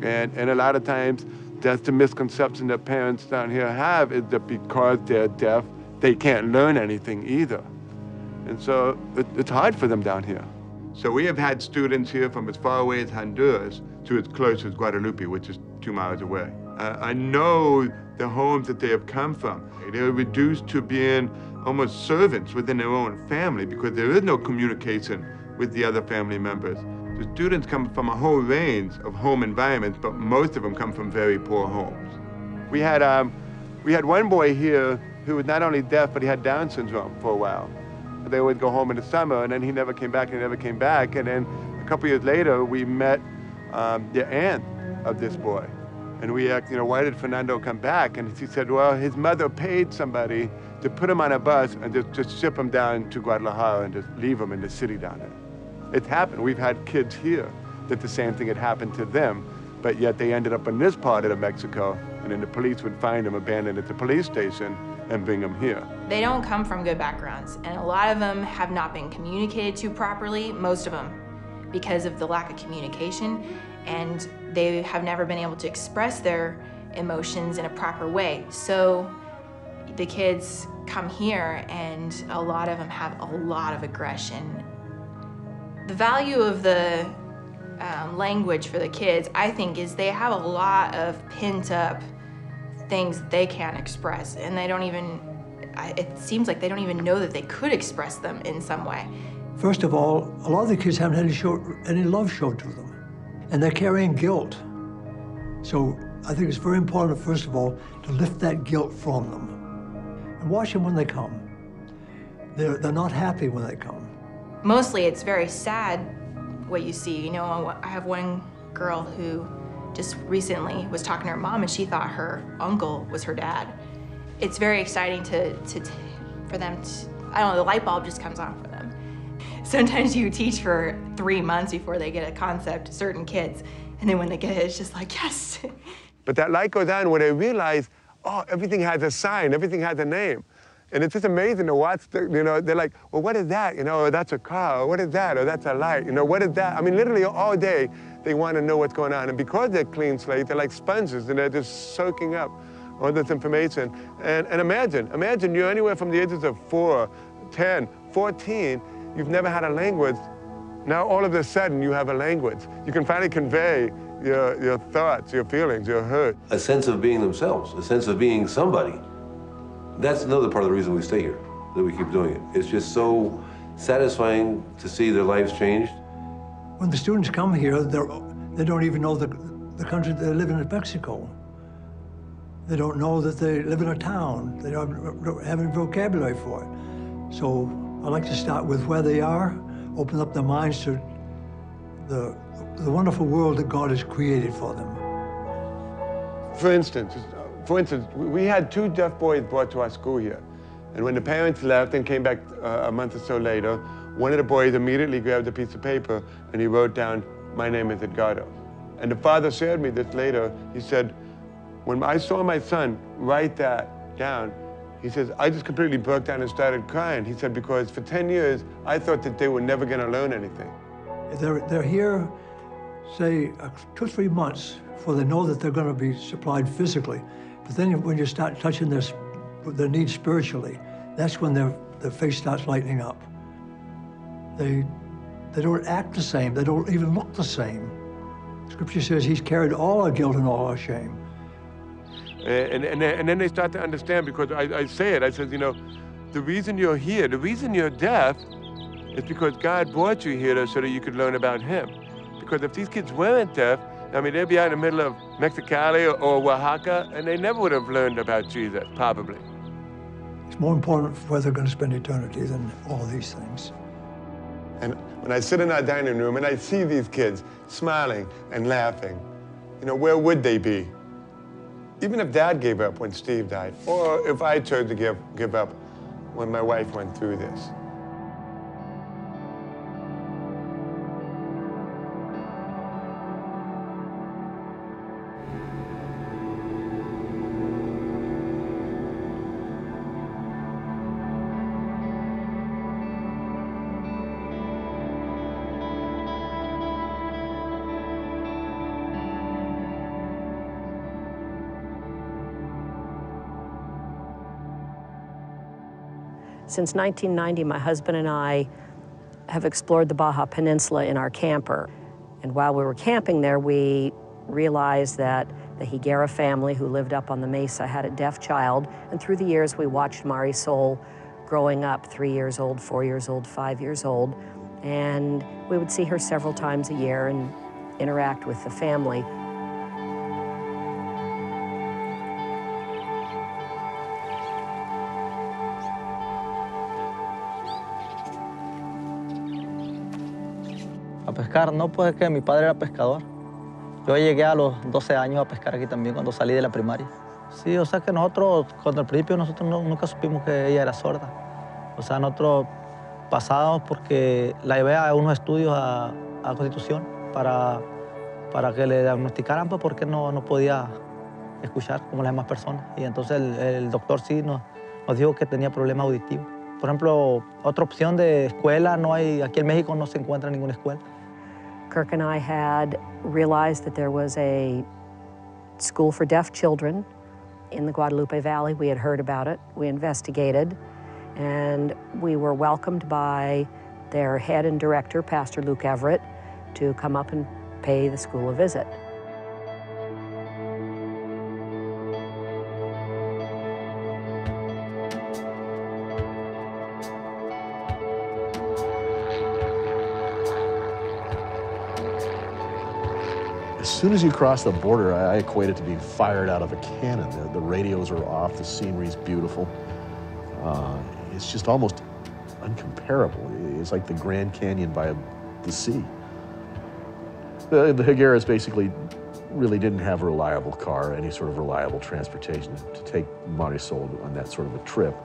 And, and a lot of times, that's the misconception that parents down here have, is that because they're deaf, they can't learn anything either. And so it, it's hard for them down here. So we have had students here from as far away as Honduras to as close as Guadalupe, which is two miles away. Uh, I know the homes that they have come from. They're reduced to being almost servants within their own family because there is no communication with the other family members. The students come from a whole range of home environments, but most of them come from very poor homes. We had, um, we had one boy here who was not only deaf, but he had Down syndrome for a while. They would go home in the summer, and then he never came back, and he never came back. And then a couple years later, we met um, the aunt of this boy. And we asked, you know, why did Fernando come back? And she said, well, his mother paid somebody to put him on a bus and just, just ship him down to Guadalajara and just leave him in the city down there. It's happened. We've had kids here that the same thing had happened to them, but yet they ended up in this part of Mexico, and then the police would find them abandoned at the police station and bring them here. They don't come from good backgrounds, and a lot of them have not been communicated to properly, most of them, because of the lack of communication, and they have never been able to express their emotions in a proper way. So the kids come here, and a lot of them have a lot of aggression. The value of the um, language for the kids, I think, is they have a lot of pent-up things they can't express, and they don't even, it seems like they don't even know that they could express them in some way. First of all, a lot of the kids haven't had any, show, any love shown to them, and they're carrying guilt. So I think it's very important, first of all, to lift that guilt from them. And watch them when they come. They're, they're not happy when they come. Mostly it's very sad what you see. You know, I have one girl who just recently was talking to her mom, and she thought her uncle was her dad. It's very exciting to, to, to for them to, I don't know, the light bulb just comes on for them. Sometimes you teach for three months before they get a concept to certain kids, and then when they get it, it's just like, yes. But that light goes on when they realize, oh, everything has a sign, everything has a name. And it's just amazing to watch, the, you know, they're like, well, what is that? You know, that's a car, or what is that? Or that's a light, you know, what is that? I mean, literally all day, they want to know what's going on. And because they're clean slate, they're like sponges, and they're just soaking up all this information. And, and imagine, imagine you're anywhere from the ages of four, ten, fourteen, you've never had a language. Now all of a sudden, you have a language. You can finally convey your, your thoughts, your feelings, your hurt. A sense of being themselves, a sense of being somebody. That's another part of the reason we stay here, that we keep doing it. It's just so satisfying to see their lives changed. When the students come here, they don't even know the, the country they live in, in Mexico. They don't know that they live in a town. They don't, don't have any vocabulary for it. So I like to start with where they are, open up their minds to the, the wonderful world that God has created for them. For instance, for instance, we had two deaf boys brought to our school here. And when the parents left and came back uh, a month or so later, one of the boys immediately grabbed a piece of paper and he wrote down, my name is Edgardo. And the father shared me this later. He said, when I saw my son write that down, he says, I just completely broke down and started crying. He said, because for ten years, I thought that they were never gonna learn anything. They're, they're here, say, two or three months before they know that they're gonna be supplied physically. But then when you start touching their, their needs spiritually, that's when their, their face starts lightening up. They, they don't act the same. They don't even look the same. Scripture says he's carried all our guilt and all our shame. And, and, and then they start to understand, because I, I say it, I said, you know, the reason you're here, the reason you're deaf is because God brought you here so that you could learn about him. Because if these kids weren't deaf, I mean, they'd be out in the middle of Mexicali or, or Oaxaca, and they never would have learned about Jesus, probably. It's more important where they're going to spend eternity than all these things. And when I sit in our dining room and I see these kids smiling and laughing, you know, where would they be? Even if Dad gave up when Steve died, or if I chose to give, give up when my wife went through this. Since nineteen ninety, my husband and I have explored the Baja Peninsula in our camper. And while we were camping there, we realized that the Higuera family who lived up on the mesa had a deaf child. And through the years, we watched Marisol growing up, three years old, four years old, five years old. And we would see her several times a year and interact with the family. A pescar, no, pues es que mi padre era pescador. Yo llegué a los doce años a pescar aquí también cuando salí de la primaria. Sí, o sea que nosotros, cuando al principio nosotros no, nunca supimos que ella era sorda. O sea, nosotros pasábamos porque la llevé a unos estudios a, a Constitución para, para que le diagnosticaran pues, porque no, no podía escuchar como las demás personas. Y entonces el, el doctor sí nos, nos dijo que tenía problemas auditivos. Por ejemplo, otra opción de escuela no hay, aquí en México no se encuentra ninguna escuela. Kirk and I had realized that there was a school for deaf children in the Guadalupe Valley. We had heard about it. We investigated, and we were welcomed by their head and director, Pastor Luke Everett, to come up and pay the school a visit. As soon as you cross the border, I, I equate it to being fired out of a cannon. The, the radios are off, the scenery's beautiful. Uh, it's just almost uncomparable. It's like the Grand Canyon by the sea. The, the Higueras basically really didn't have a reliable car, any sort of reliable transportation to take Marisol on that sort of a trip.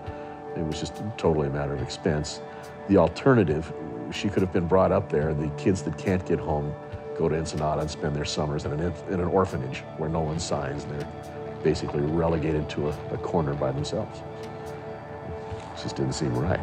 It was just totally a matter of expense. The alternative, she could have been brought up there, and the kids that can't get home go to Ensenada and spend their summers in an, in an orphanage where no one signs, and they're basically relegated to a, a corner by themselves. It just didn't seem right.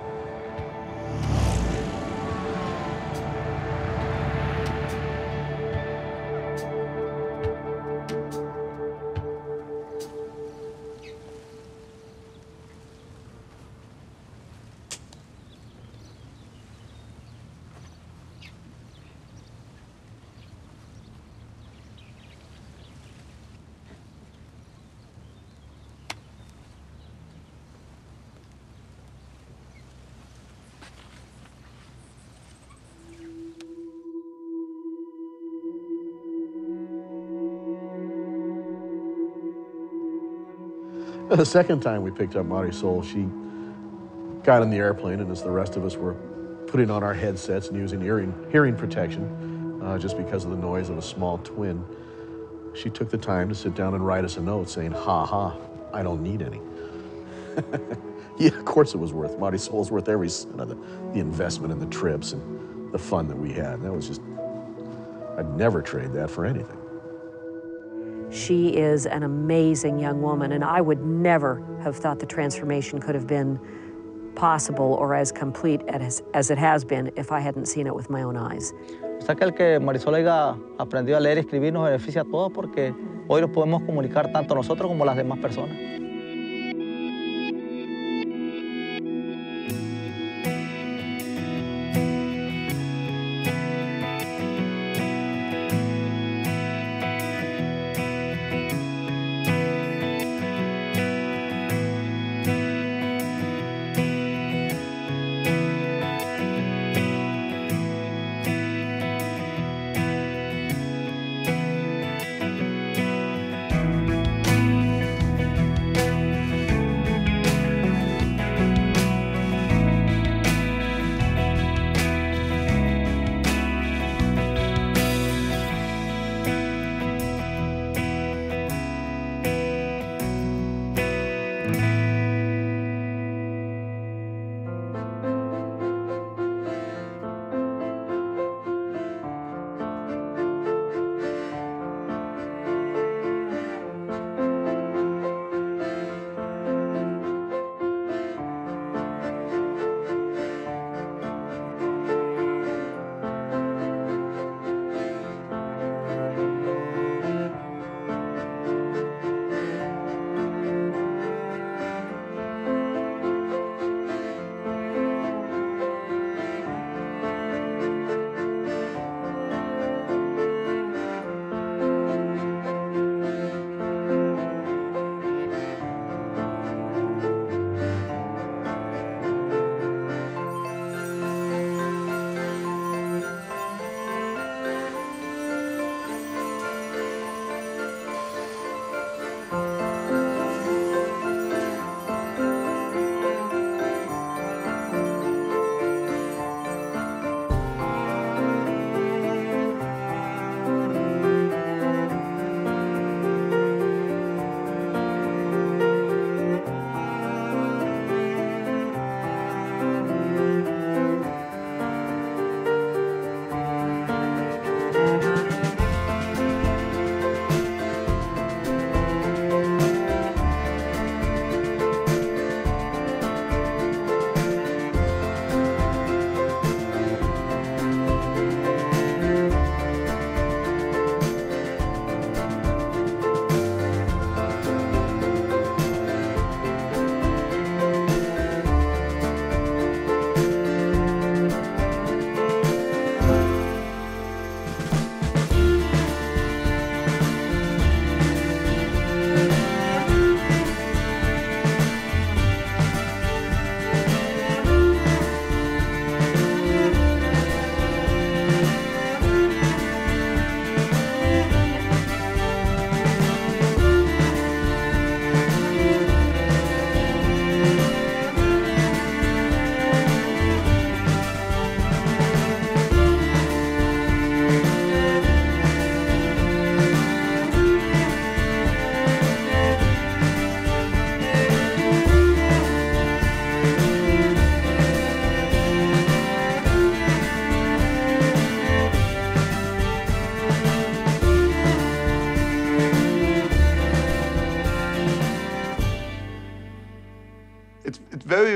The second time we picked up Marisol, she got in the airplane, and as the rest of us were putting on our headsets and using hearing, hearing protection, uh, just because of the noise of a small twin, she took the time to sit down and write us a note saying, "Ha ha, I don't need any." Yeah, of course it was worth. Marisol's worth every cent of the, the investment and the trips and the fun that we had. And that was just, I'd never trade that for anything. She is an amazing young woman, and I would never have thought the transformation could have been possible or as complete as, as it has been if I hadn't seen it with my own eyes. O sea que el que Marisol haya aprendido a leer y escribir nos beneficia a todos porque hoy nos podemos comunicar tanto nosotros como las demás personas.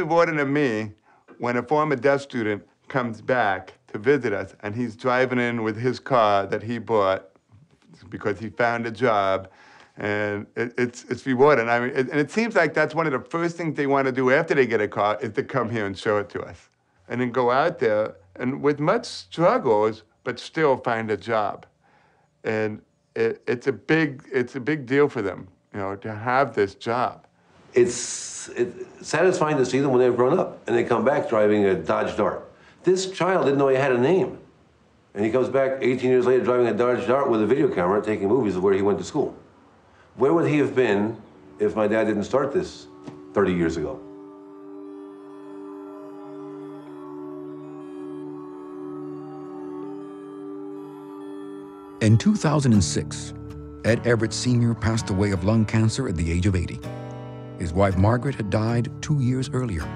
important to me when a former deaf student comes back to visit us and he's driving in with his car that he bought because he found a job, and it, it's it's rewarding. I mean, it, and it seems like that's one of the first things they want to do after they get a car is to come here and show it to us, and then go out there and with much struggles but still find a job, and it, it's a big it's a big deal for them, you know, to have this job. It's, it's satisfying to see them when they've grown up and they come back driving a Dodge Dart. This child didn't know he had a name. And he comes back eighteen years later driving a Dodge Dart with a video camera taking movies of where he went to school. Where would he have been if my dad didn't start this thirty years ago? In two thousand six, Ed Everett Senior passed away of lung cancer at the age of eighty. His wife Margaret had died two years earlier.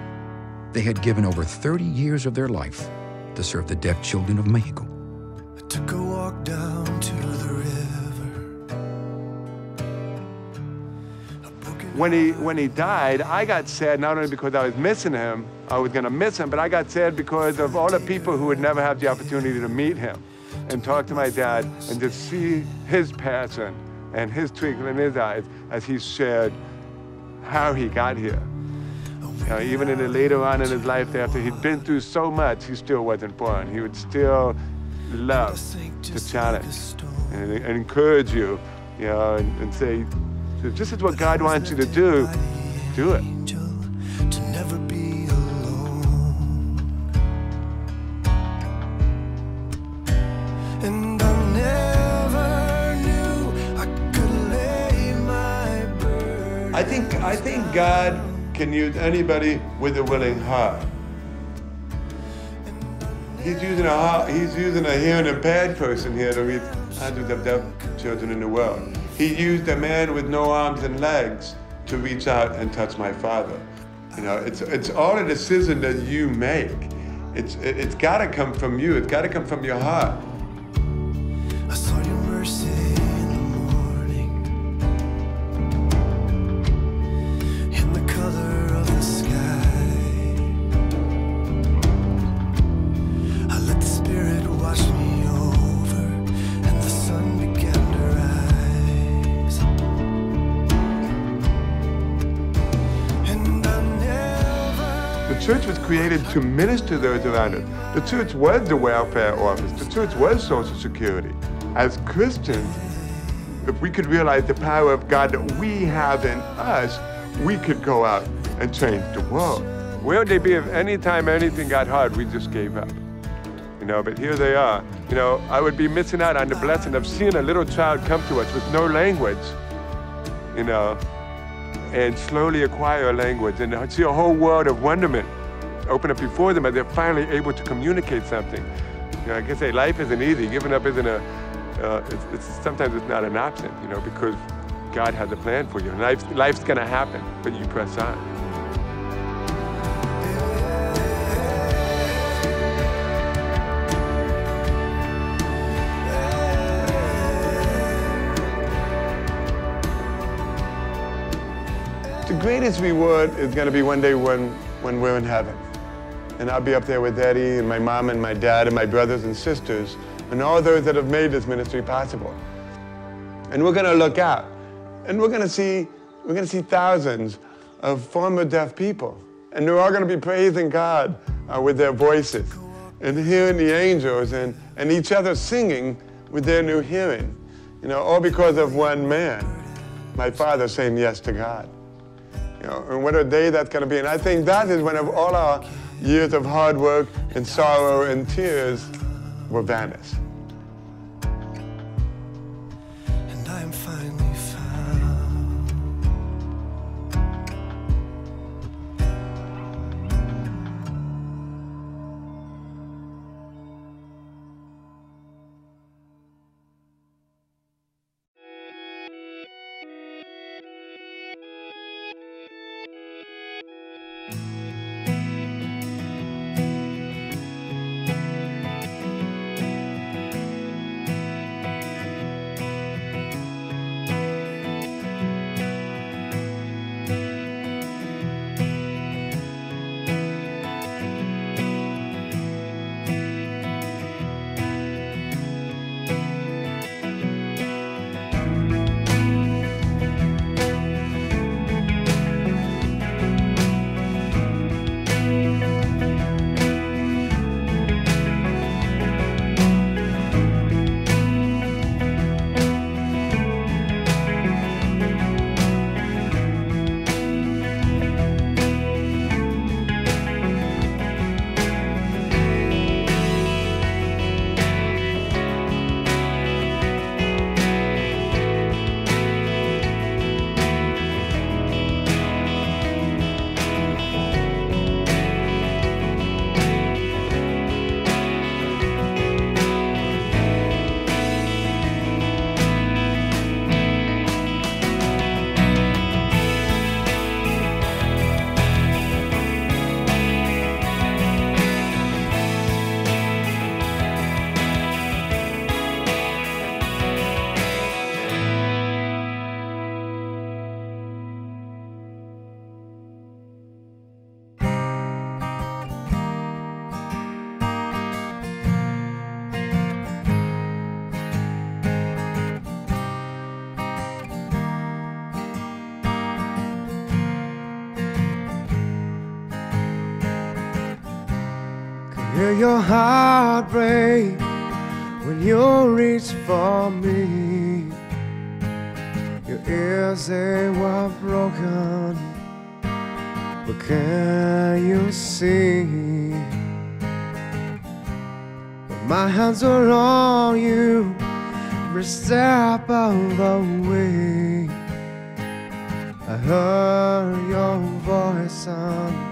They had given over thirty years of their life to serve the deaf children of Mexico. I took a walk down to the river. When he, when he died, I got sad not only because I was missing him, I was gonna miss him, but I got sad because of all the people who would never have the opportunity to meet him and talk to my dad and just see his passion and his twinkle in his eyes as he shared how he got here. Uh, even in the later on in his life, after he'd been through so much, he still wasn't born. He would still love to challenge and, and encourage you, you know, and, and say, this is what God wants you to do, do it. I think, I think God can use anybody with a willing heart. He's using a heart, he's using a hearing impaired person here to reach hundreds of deaf children in the world. He used a man with no arms and legs to reach out and touch my father. You know, it's it's all a decision that you make. It's it, it's got to come from you. It's got to come from your heart. I saw your mercy. The church was created to minister those around us. The church was the welfare office. The church was Social Security. As Christians, if we could realize the power of God that we have in us, we could go out and change the world. Where would they be if any time anything got hard, we just gave up? You know, but here they are. You know, I would be missing out on the blessing of seeing a little child come to us with no language, you know, and slowly acquire a language and see a whole world of wonderment open up before them as they're finally able to communicate something. You know, I guess hey, life isn't easy. Giving up isn't a, uh, it's, it's, sometimes it's not an option, you know, because God has a plan for you. Life's, life's gonna happen, but you press on. The greatest reward is gonna be one day when when we're in heaven. And I'll be up there with Eddie and my mom and my dad and my brothers and sisters and all those that have made this ministry possible. And we're gonna look out and we're gonna see, we're gonna see thousands of former deaf people. And they're all gonna be praising God uh, with their voices and hearing the angels and, and each other singing with their new hearing. You know, all because of one man, my father, saying yes to God. You know, and what a day that's going to be. And I think that is when all our years of hard work and sorrow and tears will vanish. And I'm finally hear your heart break when you reach for me. Your ears, they were broken, but can you see? When my hands are on you, every step of the way. I heard your voice on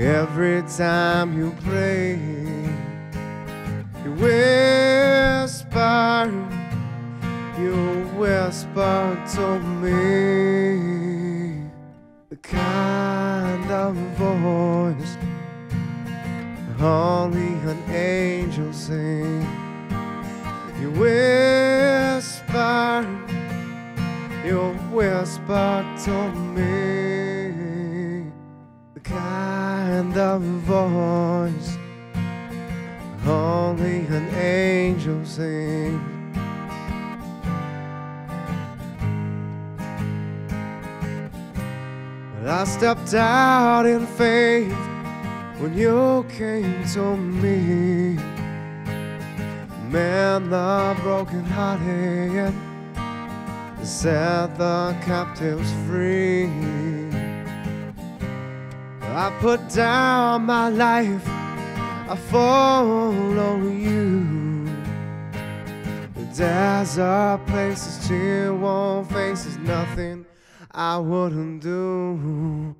every time you pray. You whisper, you whisper to me, the kind of voice only an angel sings. You whisper, you whisper to me, the kind and the voice only an angel sings. But I stepped out in faith when you came to me. Man, the broken-hearted set the captives free. I put down my life, I follow you. There's a place, cheer, warm faces, nothing I wouldn't do.